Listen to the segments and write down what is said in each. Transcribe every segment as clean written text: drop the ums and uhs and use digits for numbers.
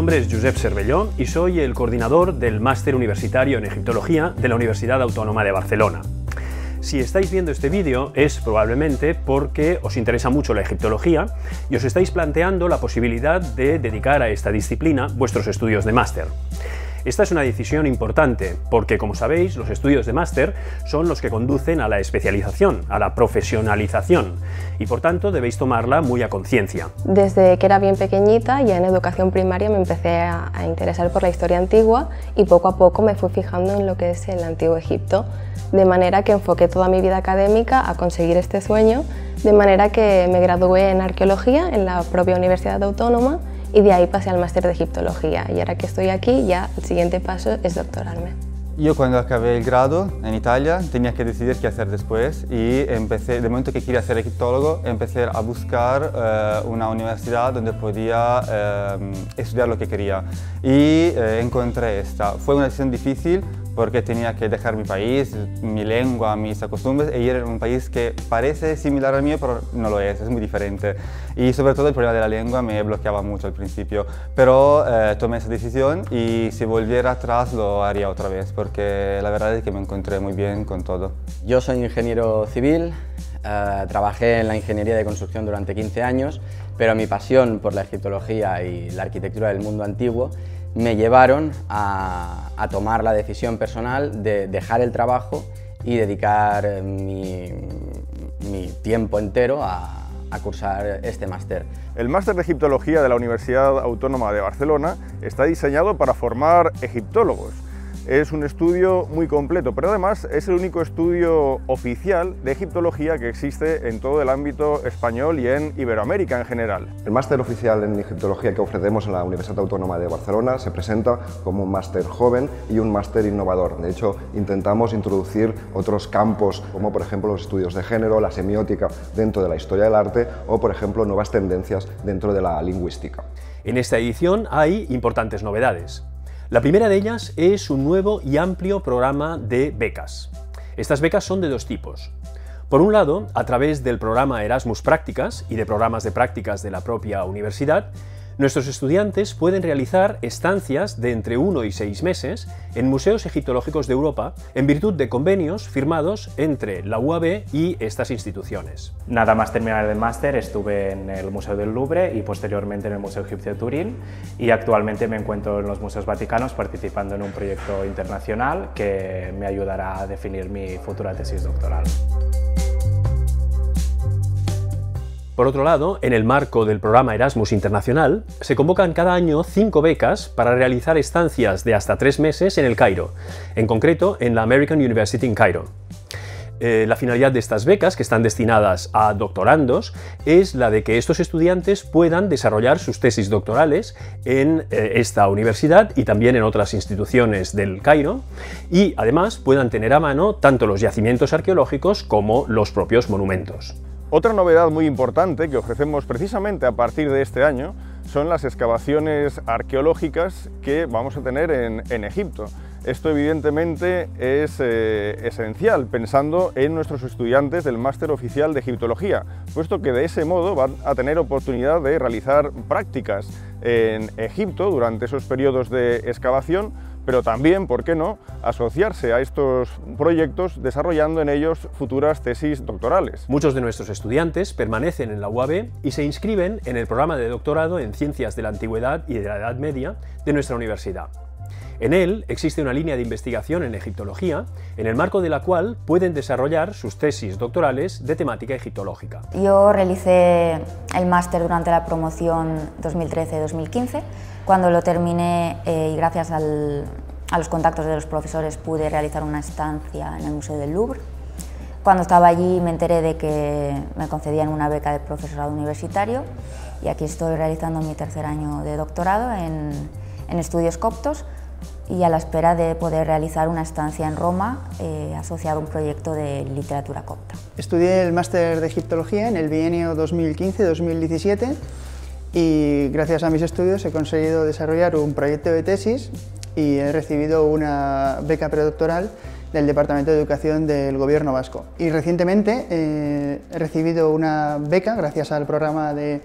nombre es Josep Cervelló y soy el coordinador del Máster Universitario en Egiptología de la Universidad Autónoma de Barcelona. Si estáis viendo este vídeo es probablemente porque os interesa mucho la egiptología y os estáis planteando la posibilidad de dedicar a esta disciplina vuestros estudios de máster. Esta es una decisión importante porque, como sabéis, los estudios de máster son los que conducen a la especialización, a la profesionalización, y por tanto debéis tomarla muy a conciencia. Desde que era bien pequeñita, ya en educación primaria, me empecé a interesar por la historia antigua y poco a poco me fui fijando en lo que es el Antiguo Egipto, de manera que enfoqué toda mi vida académica a conseguir este sueño, de manera que me gradué en arqueología en la propia Universidad Autónoma y de ahí pasé al máster de egiptología, y ahora que estoy aquí ya el siguiente paso es doctorarme. Yo cuando acabé el grado en Italia tenía que decidir qué hacer después y empecé, de momento que quería ser egiptólogo, empecé a buscar una universidad donde podía estudiar lo que quería y encontré esta. Fue una decisión difícil porque tenía que dejar mi país, mi lengua, mis costumbres e ir a un país que parece similar al mío, pero no lo es muy diferente. Y sobre todo el problema de la lengua me bloqueaba mucho al principio, pero tomé esa decisión y si volviera atrás lo haría otra vez, porque la verdad es que me encontré muy bien con todo. Yo soy ingeniero civil, trabajé en la ingeniería de construcción durante 15 años, pero mi pasión por la egiptología y la arquitectura del mundo antiguo me llevaron a tomar la decisión personal de dejar el trabajo y dedicar mi tiempo entero a cursar este máster. El máster de egiptología de la Universidad Autónoma de Barcelona está diseñado para formar egiptólogos. Es un estudio muy completo, pero además es el único estudio oficial de egiptología que existe en todo el ámbito español y en Iberoamérica en general. El máster oficial en egiptología que ofrecemos en la Universidad Autónoma de Barcelona se presenta como un máster joven y un máster innovador. De hecho, intentamos introducir otros campos, como por ejemplo los estudios de género, la semiótica dentro de la historia del arte o, por ejemplo, nuevas tendencias dentro de la lingüística. En esta edición hay importantes novedades. La primera de ellas es un nuevo y amplio programa de becas. Estas becas son de dos tipos. Por un lado, a través del programa Erasmus Prácticas y de programas de prácticas de la propia universidad, nuestros estudiantes pueden realizar estancias de entre 1 y 6 meses en museos egiptológicos de Europa en virtud de convenios firmados entre la UAB y estas instituciones. Nada más terminar el máster estuve en el Museo del Louvre y posteriormente en el Museo Egipcio de Turín y actualmente me encuentro en los Museos Vaticanos participando en un proyecto internacional que me ayudará a definir mi futura tesis doctoral. Por otro lado, en el marco del programa Erasmus Internacional, se convocan cada año 5 becas para realizar estancias de hasta 3 meses en el Cairo, en concreto en la American University in Cairo. La finalidad de estas becas, que están destinadas a doctorandos, es la de que estos estudiantes puedan desarrollar sus tesis doctorales en esta universidad y también en otras instituciones del Cairo, y además puedan tener a mano tanto los yacimientos arqueológicos como los propios monumentos. Otra novedad muy importante que ofrecemos precisamente a partir de este año son las excavaciones arqueológicas que vamos a tener en Egipto. Esto evidentemente es esencial pensando en nuestros estudiantes del máster oficial de egiptología, puesto que de ese modo van a tener oportunidad de realizar prácticas en Egipto durante esos periodos de excavación, pero también, ¿por qué no?, asociarse a estos proyectos desarrollando en ellos futuras tesis doctorales. Muchos de nuestros estudiantes permanecen en la UAB y se inscriben en el programa de doctorado en Ciencias de la Antigüedad y de la Edad Media de nuestra universidad. En él existe una línea de investigación en egiptología, en el marco de la cual pueden desarrollar sus tesis doctorales de temática egiptológica. Yo realicé el máster durante la promoción 2013-2015, cuando lo terminé y gracias a los contactos de los profesores pude realizar una estancia en el Museo del Louvre. Cuando estaba allí me enteré de que me concedían una beca de profesorado universitario y aquí estoy realizando mi tercer año de doctorado en estudios coptos, y a la espera de poder realizar una estancia en Roma asociada a un proyecto de literatura copta. Estudié el máster de egiptología en el bienio 2015-2017 y gracias a mis estudios he conseguido desarrollar un proyecto de tesis y he recibido una beca predoctoral del Departamento de Educación del Gobierno Vasco. Y recientemente he recibido una beca gracias al programa de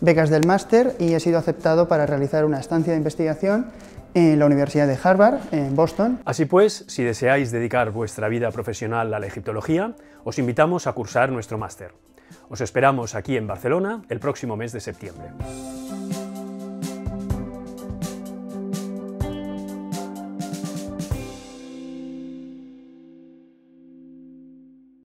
becas del máster y he sido aceptado para realizar una estancia de investigación en la Universidad de Harvard, en Boston. Así pues, si deseáis dedicar vuestra vida profesional a la egiptología, os invitamos a cursar nuestro máster. Os esperamos aquí en Barcelona el próximo mes de septiembre.